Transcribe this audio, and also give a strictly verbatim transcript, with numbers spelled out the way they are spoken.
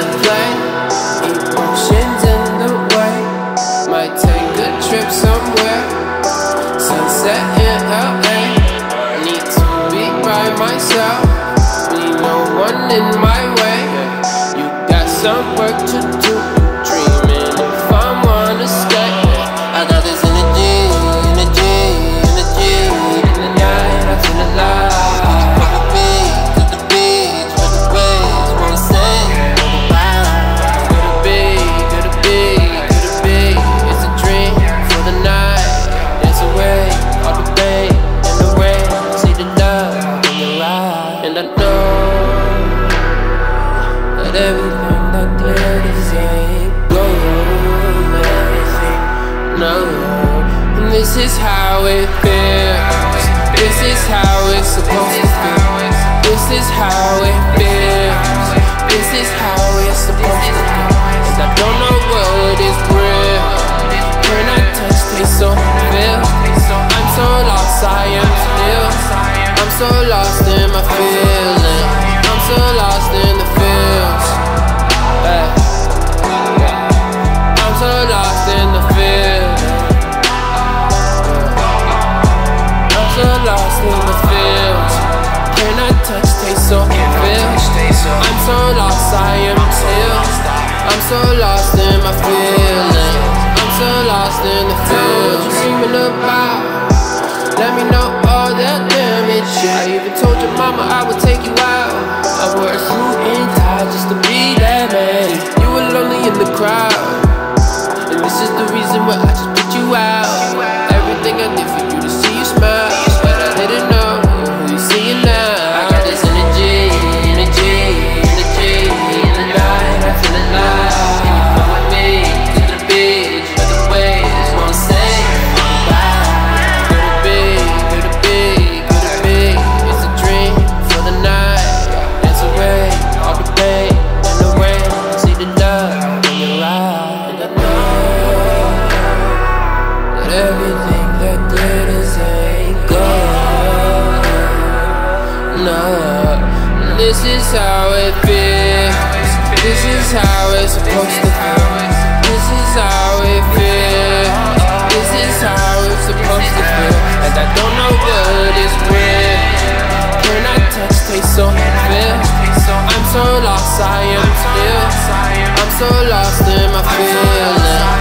today. Emotions in the way. Might take a trip somewhere. Sunset in L A. Need to be by myself. Need no one in my way. You got some work to do. Dreaming if I wanna stay. I got this energy, energy, energy. In the night, I feel alive. This is how it feels. This is how it's supposed to feel. This is how it feels. This is how it's supposed to feel. And I don't know what is real. When I touch this, so real. I'm so lost, I am still. I'm so lost in my feelings. I'm so lost in the feels. I'm so lost in the feels. So lost in the fields. Can I touch, taste, or feel? I'm so lost, I am still. I'm so lost in my feelings. I'm so lost in the fields. What you dreaming about? Let me know all that damage. I even told your mama I would take you out. I wore a suit and tie just to be that man. You were lonely in the crowd, and this is the reason why I just put you out. Everything I did for you to see you smile. This is how it feels. This is how it's supposed to feel. This is how it feels. This is how it's supposed to feel. And I don't know what is real. When I touch, taste, or feel. I'm so lost, I am still. I'm so lost in my feelings.